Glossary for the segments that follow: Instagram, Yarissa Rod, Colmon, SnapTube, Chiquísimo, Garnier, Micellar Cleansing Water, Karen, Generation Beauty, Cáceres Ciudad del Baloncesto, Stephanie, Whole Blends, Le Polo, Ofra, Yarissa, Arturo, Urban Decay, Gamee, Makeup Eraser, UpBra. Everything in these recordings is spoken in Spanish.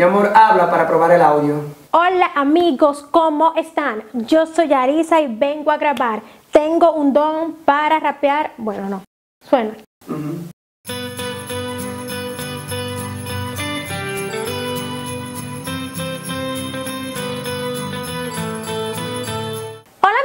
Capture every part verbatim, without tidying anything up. Mi amor, habla para probar el audio. Hola amigos, ¿cómo están? Yo soy Yarissa y vengo a grabar. Tengo un don para rapear. Bueno, no, suena. Uh-huh.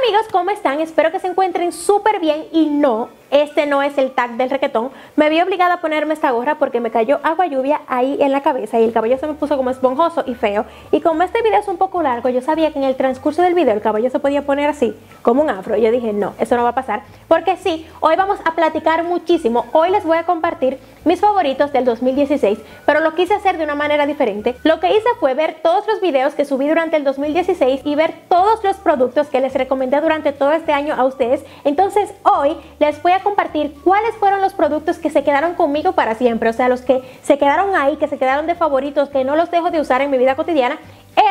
Amigos, ¿cómo están? Espero que se encuentren súper bien. Y no, este no es el tag del reggaetón. Me vi obligada a ponerme esta gorra porque me cayó agua lluvia ahí en la cabeza y el cabello se me puso como esponjoso y feo. Y como este video es un poco largo, yo sabía que en el transcurso del video el cabello se podía poner así, como un afro. Y yo dije, no, eso no va a pasar. Porque sí, hoy vamos a platicar muchísimo. Hoy les voy a compartir mis favoritos del dos mil dieciséis, pero lo quise hacer de una manera diferente. Lo que hice fue ver todos los videos que subí durante el dos mil dieciséis y ver todos los productos que les recomendé durante todo este año a ustedes. Entonces hoy les voy a compartir cuáles fueron los productos que se quedaron conmigo para siempre, o sea, los que se quedaron ahí, que se quedaron de favoritos, que no los dejo de usar en mi vida cotidiana.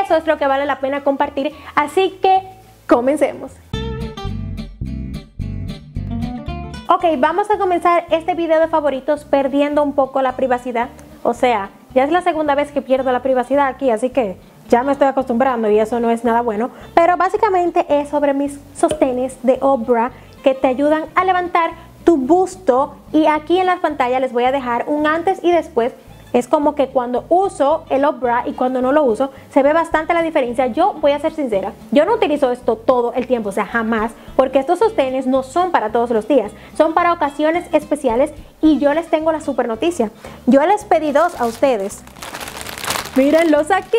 Eso es lo que vale la pena compartir, así que comencemos. Ok, vamos a comenzar este video de favoritos perdiendo un poco la privacidad. O sea, ya es la segunda vez que pierdo la privacidad aquí, así que ya me estoy acostumbrando y eso no es nada bueno. Pero básicamente es sobre mis sostenes de UpBra que te ayudan a levantar tu busto. Y aquí en la pantalla les voy a dejar un antes y después. Es como que cuando uso el UpBra y cuando no lo uso, se ve bastante la diferencia. Yo voy a ser sincera, yo no utilizo esto todo el tiempo, o sea, jamás, porque estos sostenes no son para todos los días, son para ocasiones especiales y yo les tengo la super noticia. Yo les pedí dos a ustedes. Mírenlos aquí.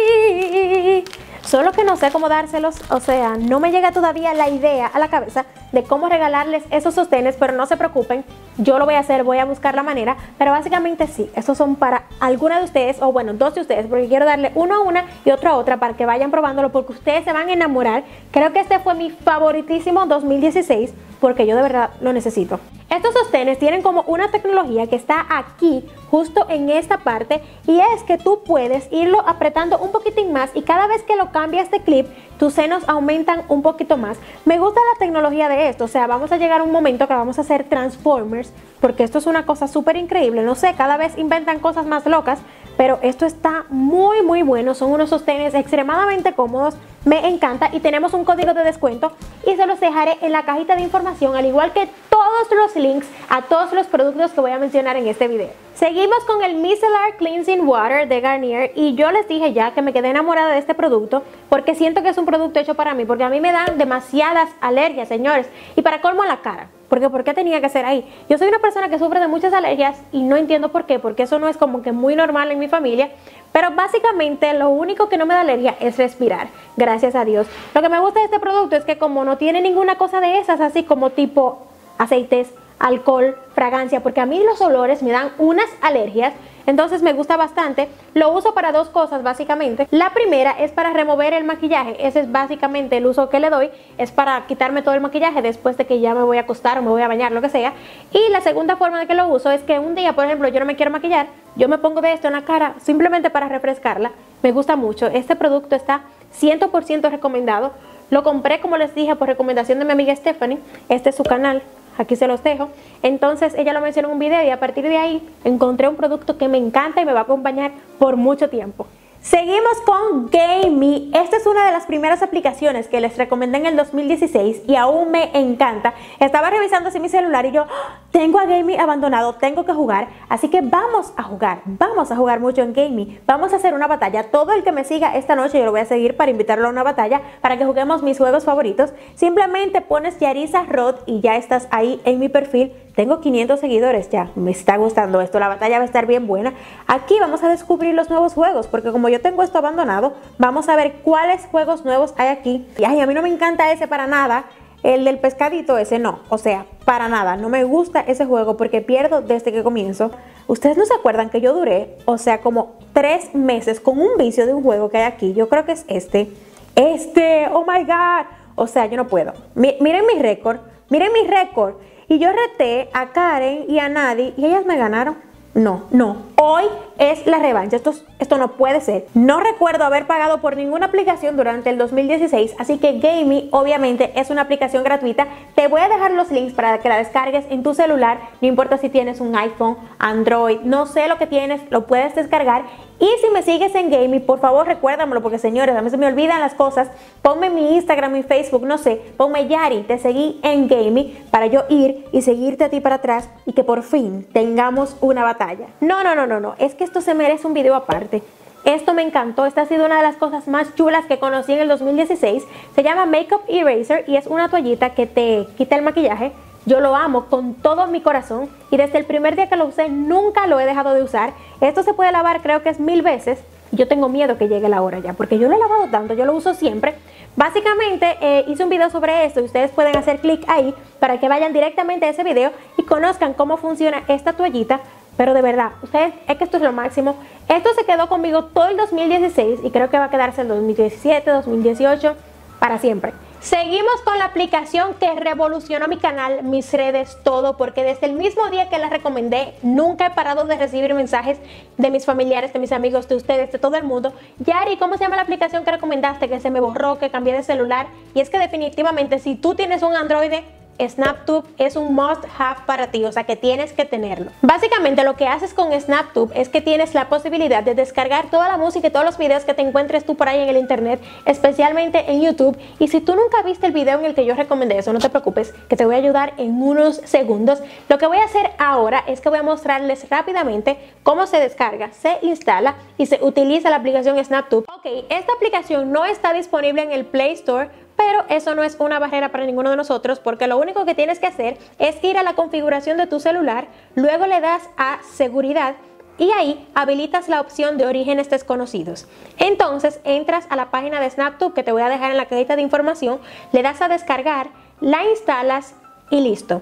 Solo que no sé cómo dárselos, o sea, no me llega todavía la idea a la cabeza de cómo regalarles esos sostenes, pero no se preocupen, yo lo voy a hacer, voy a buscar la manera, pero básicamente sí, estos son para alguna de ustedes, o bueno, dos de ustedes, porque quiero darle uno a una y otro a otra para que vayan probándolo, porque ustedes se van a enamorar. Creo que este fue mi favoritísimo dos mil dieciséis, porque yo de verdad lo necesito. Estos sostenes tienen como una tecnología que está aquí, justo en esta parte, y es que tú puedes irlo apretando un poquitín más y cada vez que lo cambias de clip, tus senos aumentan un poquito más. Me gusta la tecnología de esto, o sea, vamos a llegar a un momento que vamos a hacer Transformers, porque esto es una cosa súper increíble, no sé, cada vez inventan cosas más locas, pero esto está muy muy bueno, son unos sostenes extremadamente cómodos, me encanta y tenemos un código de descuento y se los dejaré en la cajita de información, al igual que todos los links a todos los productos que voy a mencionar en este video. Seguimos con el Micellar Cleansing Water de Garnier y yo les dije ya que me quedé enamorada de este producto porque siento que es un producto hecho para mí, porque a mí me dan demasiadas alergias, señores, y para colmo a la cara. Porque ¿por qué tenía que ser ahí? Yo soy una persona que sufre de muchas alergias y no entiendo por qué, porque eso no es como que muy normal en mi familia. Pero básicamente lo único que no me da alergia es respirar, gracias a Dios. Lo que me gusta de este producto es que como no tiene ninguna cosa de esas, así como tipo aceites, alcohol, fragancia, porque a mí los olores me dan unas alergias, entonces me gusta bastante. Lo uso para dos cosas básicamente. La primera es para remover el maquillaje, ese es básicamente el uso que le doy, es para quitarme todo el maquillaje después de que ya me voy a acostar o me voy a bañar, lo que sea. Y la segunda forma de que lo uso es que un día, por ejemplo, yo no me quiero maquillar, yo me pongo de esto en la cara simplemente para refrescarla. Me gusta mucho, este producto está cien por ciento recomendado. Lo compré, como les dije, por recomendación de mi amiga Stephanie, este es su canal. Aquí se los dejo. Entonces ella lo mencionó en un video y a partir de ahí encontré un producto que me encanta y me va a acompañar por mucho tiempo. Seguimos con Gamee. Esta es una de las primeras aplicaciones que les recomendé en el dos mil dieciséis y aún me encanta. Estaba revisando así mi celular y yo, ¡oh! Tengo a Gamee abandonado, tengo que jugar. Así que vamos a jugar, vamos a jugar mucho en Gamee. Vamos a hacer una batalla. Todo el que me siga esta noche yo lo voy a seguir para invitarlo a una batalla, para que juguemos mis juegos favoritos. Simplemente pones Yarissa Rod y ya estás ahí en mi perfil. Tengo quinientos seguidores ya, me está gustando esto, la batalla va a estar bien buena. Aquí vamos a descubrir los nuevos juegos, porque como yo tengo esto abandonado, vamos a ver cuáles juegos nuevos hay aquí. Y ay, a mí no me encanta ese para nada, el del pescadito ese no, o sea, para nada. No me gusta ese juego porque pierdo desde que comienzo. Ustedes no se acuerdan que yo duré, o sea, como tres meses con un vicio de un juego que hay aquí. Yo creo que es este, este, oh my God. O sea, yo no puedo. Mi, miren mi récord, miren mi récord. Y yo reté a Karen y a Nadie y ellas me ganaron. No, no. Hoy es la revancha. Esto, esto no puede ser. No recuerdo haber pagado por ninguna aplicación durante el dos mil dieciséis, así que Gamee obviamente es una aplicación gratuita. Te voy a dejar los links para que la descargues en tu celular. No importa si tienes un iPhone, Android, no sé lo que tienes, lo puedes descargar Y si me sigues en Gamee, por favor recuérdamelo, porque señores, a mí se me olvidan las cosas. Ponme mi Instagram, mi Facebook, no sé, ponme Yari, te seguí en Gamee, para yo ir y seguirte a ti para atrás y que por fin tengamos una batalla. No, no, no, no, no, es que esto se merece un video aparte. Esto me encantó, esta ha sido una de las cosas más chulas que conocí en el dos mil dieciséis. Se llama Makeup Eraser y es una toallita que te quita el maquillaje. Yo lo amo con todo mi corazón y desde el primer día que lo usé nunca lo he dejado de usar. Esto se puede lavar, creo que es mil veces. Yo tengo miedo que llegue la hora ya, porque yo lo he lavado tanto, yo lo uso siempre. Básicamente eh, hice un video sobre esto y ustedes pueden hacer clic ahí para que vayan directamente a ese video y conozcan cómo funciona esta toallita. Pero de verdad, ustedes, es que esto es lo máximo. Esto se quedó conmigo todo el dos mil dieciséis y creo que va a quedarse el dos mil diecisiete, dos mil dieciocho, para siempre. Seguimos con la aplicación que revolucionó mi canal, mis redes, todo, porque desde el mismo día que la recomendé nunca he parado de recibir mensajes de mis familiares, de mis amigos, de ustedes, de todo el mundo. Yari, ¿cómo se llama la aplicación que recomendaste? Que se me borró, que cambié de celular. Y es que definitivamente si tú tienes un Android, SnapTube es un must have para ti, o sea que tienes que tenerlo. Básicamente lo que haces con SnapTube es que tienes la posibilidad de descargar toda la música y todos los videos que te encuentres tú por ahí en el internet, especialmente en YouTube. Y si tú nunca viste el video en el que yo recomendé eso, no te preocupes, que te voy a ayudar en unos segundos. Lo que voy a hacer ahora es que voy a mostrarles rápidamente cómo se descarga, se instala y se utiliza la aplicación SnapTube. Ok, esta aplicación no está disponible en el Play Store, pero eso no es una barrera para ninguno de nosotros, porque lo único que tienes que hacer es ir a la configuración de tu celular, luego le das a seguridad y ahí habilitas la opción de orígenes desconocidos. Entonces entras a la página de SnapTube, que te voy a dejar en la cajita de información, le das a descargar, la instalas y listo.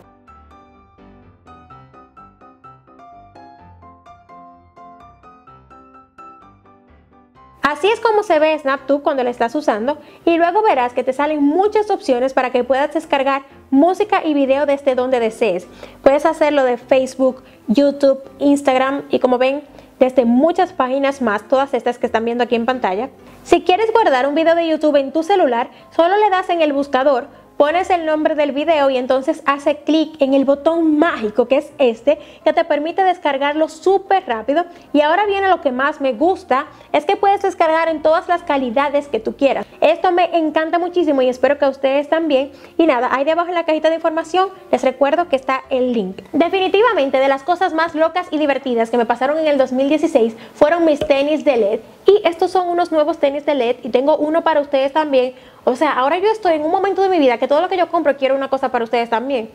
Así es como se ve SnapTube cuando la estás usando, y luego verás que te salen muchas opciones para que puedas descargar música y video desde donde desees. Puedes hacerlo de Facebook, YouTube, Instagram y, como ven, desde muchas páginas más, todas estas que están viendo aquí en pantalla. Si quieres guardar un video de YouTube en tu celular, solo le das en el buscador, pones el nombre del video y entonces hace clic en el botón mágico que es este, que te permite descargarlo súper rápido. Y ahora viene lo que más me gusta, es que puedes descargar en todas las calidades que tú quieras. Esto me encanta muchísimo y espero que a ustedes también. Y nada, ahí debajo en la cajita de información les recuerdo que está el link. Definitivamente de las cosas más locas y divertidas que me pasaron en el dos mil dieciséis fueron mis tenis de L E D. Y estos son unos nuevos tenis de L E D y tengo uno para ustedes también. O sea, ahora yo estoy en un momento de mi vida que todo lo que yo compro quiero una cosa para ustedes también.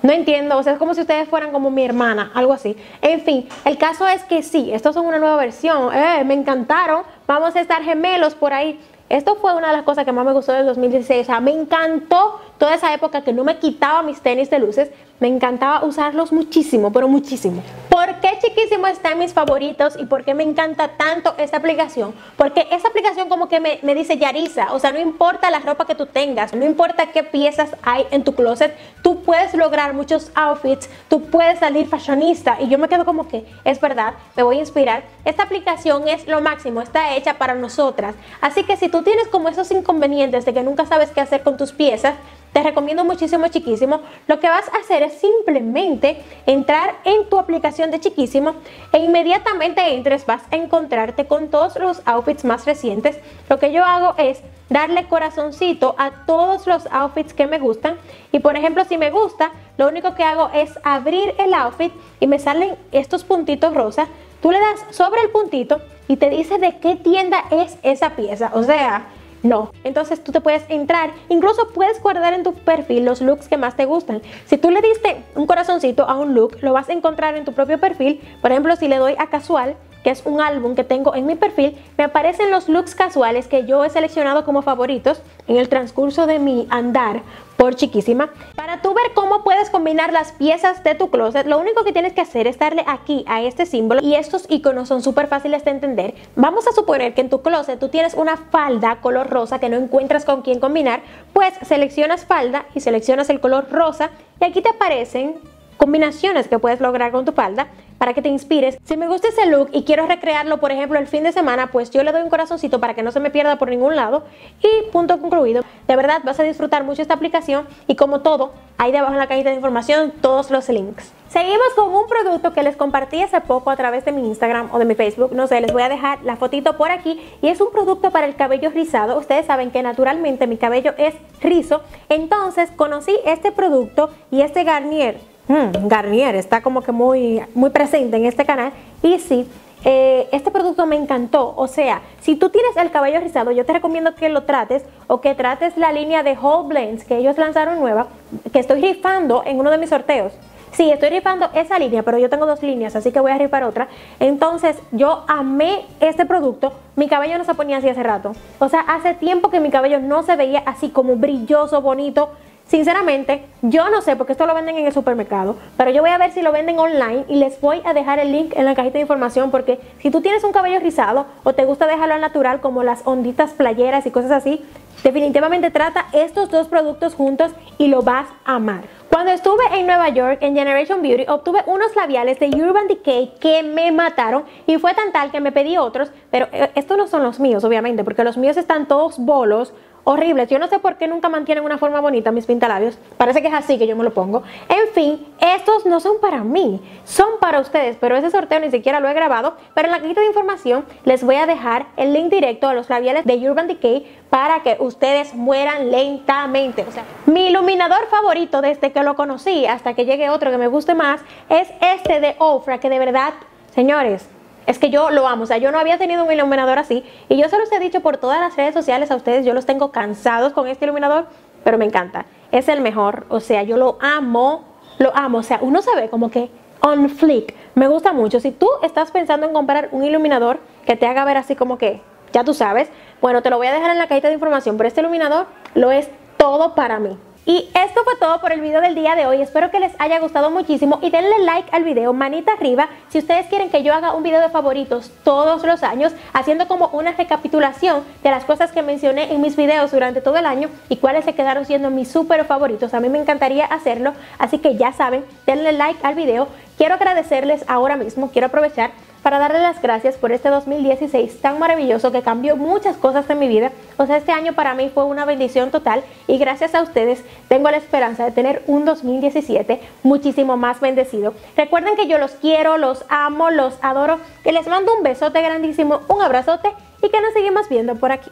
No entiendo, o sea, es como si ustedes fueran como mi hermana, algo así. En fin, el caso es que sí, estos son una nueva versión. Eh, me encantaron, vamos a estar gemelos por ahí. Esto fue una de las cosas que más me gustó del dos mil dieciséis. O sea, me encantó toda esa época que no me quitaba mis tenis de luces. Me encantaba usarlos muchísimo, pero muchísimo. ¿Por qué Chiquísimo está en mis favoritos y por qué me encanta tanto esta aplicación? Porque esa aplicación como que me, me dice Yarissa, o sea, no importa la ropa que tú tengas, no importa qué piezas hay en tu closet, tú puedes lograr muchos outfits, tú puedes salir fashionista. Y yo me quedo como que, es verdad, me voy a inspirar. Esta aplicación es lo máximo, está hecha para nosotras. Así que si tú tienes como esos inconvenientes de que nunca sabes qué hacer con tus piezas, te recomiendo muchísimo Chiquísimo. Lo que vas a hacer es simplemente entrar en tu aplicación de Chiquísimo e inmediatamente entres vas a encontrarte con todos los outfits más recientes. Lo que yo hago es darle corazoncito a todos los outfits que me gustan y, por ejemplo, si me gusta, lo único que hago es abrir el outfit y me salen estos puntitos rosas. Tú le das sobre el puntito y te dice de qué tienda es esa pieza, o sea... No, entonces tú te puedes entrar, incluso puedes guardar en tu perfil los looks que más te gustan. Si tú le diste un corazoncito a un look, lo vas a encontrar en tu propio perfil. Por ejemplo, si le doy a casual, que es un álbum que tengo en mi perfil, me aparecen los looks casuales que yo he seleccionado como favoritos en el transcurso de mi andar por Chiquísima. Para tú ver cómo puedes combinar las piezas de tu closet, lo único que tienes que hacer es darle aquí a este símbolo, y estos iconos son súper fáciles de entender. Vamos a suponer que en tu closet tú tienes una falda color rosa que no encuentras con quién combinar, pues seleccionas falda y seleccionas el color rosa y aquí te aparecen combinaciones que puedes lograr con tu falda. para que te inspires. Si me gusta ese look y quiero recrearlo, por ejemplo, el fin de semana, pues yo le doy un corazoncito para que no se me pierda por ningún lado. Y punto concluido. De verdad vas a disfrutar mucho esta aplicación y como todo, ahí debajo en la cajita de información todos los links. Seguimos con un producto que les compartí hace poco a través de mi Instagram o de mi Facebook, no sé, les voy a dejar la fotito por aquí. Y es un producto para el cabello rizado. Ustedes saben que naturalmente mi cabello es rizo, entonces conocí este producto y este Garnier. Mm, Garnier está como que muy, muy presente en este canal. Y sí, eh, este producto me encantó. O sea, si tú tienes el cabello rizado, yo te recomiendo que lo trates o que trates la línea de Whole Blends que ellos lanzaron nueva, que estoy rifando en uno de mis sorteos. Sí, estoy rifando esa línea, pero yo tengo dos líneas, así que voy a rifar otra. Entonces, yo amé este producto. Mi cabello no se ponía así hace rato. O sea, hace tiempo que mi cabello no se veía así como brilloso, bonito. Sinceramente, yo no sé porque esto lo venden en el supermercado, pero yo voy a ver si lo venden online y les voy a dejar el link en la cajita de información, porque si tú tienes un cabello rizado o te gusta dejarlo al natural como las onditas playeras y cosas así, definitivamente trata estos dos productos juntos y lo vas a amar. Cuando estuve en Nueva York en Generation Beauty obtuve unos labiales de Urban Decay que me mataron y fue tan tal que me pedí otros, pero estos no son los míos obviamente porque los míos están todos bolos, horribles. Yo no sé por qué nunca mantienen una forma bonita mis pintalabios, parece que es así que yo me lo pongo. En fin, estos no son para mí, son para ustedes, pero ese sorteo ni siquiera lo he grabado, pero en la cajita de información les voy a dejar el link directo a los labiales de Urban Decay para que ustedes mueran lentamente. O sea, mi iluminador favorito desde que lo conocí hasta que llegue otro que me guste más es este de Ofra, que de verdad, señores, es que yo lo amo. O sea, yo no había tenido un iluminador así y yo se los he dicho por todas las redes sociales a ustedes, yo los tengo cansados con este iluminador, pero me encanta, es el mejor. O sea, yo lo amo, lo amo. O sea, uno se ve como que on fleek, me gusta mucho. Si tú estás pensando en comprar un iluminador que te haga ver así como que, ya tú sabes, bueno, te lo voy a dejar en la cajita de información, pero este iluminador lo es todo para mí. Y esto fue todo por el video del día de hoy, espero que les haya gustado muchísimo y denle like al video, manita arriba, si ustedes quieren que yo haga un video de favoritos todos los años, haciendo como una recapitulación de las cosas que mencioné en mis videos durante todo el año y cuáles se quedaron siendo mis súper favoritos, a mí me encantaría hacerlo, así que ya saben, denle like al video. Quiero agradecerles ahora mismo, quiero aprovechar para darle las gracias por este dos mil dieciséis tan maravilloso que cambió muchas cosas en mi vida. O sea, este año para mí fue una bendición total y gracias a ustedes tengo la esperanza de tener un dos mil diecisiete muchísimo más bendecido. Recuerden que yo los quiero, los amo, los adoro, que les mando un besote grandísimo, un abrazote y que nos seguimos viendo por aquí.